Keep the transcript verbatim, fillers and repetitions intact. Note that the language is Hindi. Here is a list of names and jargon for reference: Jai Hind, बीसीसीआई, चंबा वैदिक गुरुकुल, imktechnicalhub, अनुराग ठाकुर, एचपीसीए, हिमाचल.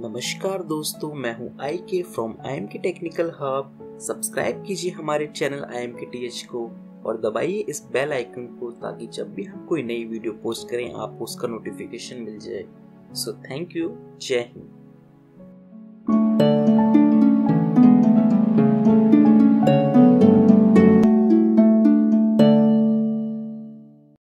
नमस्कार दोस्तों, मैं हूं I K from I M K technical hub. Subscribe कीजिए हमारे channel I M K T H को और दबाइए इस बेल आइकन को ताकि जब भी हम कोई नई वीडियो पोस्ट करें आपको उसका नोटिफिकेशन मिल जाए। सो थैंक यू, जय हिंद।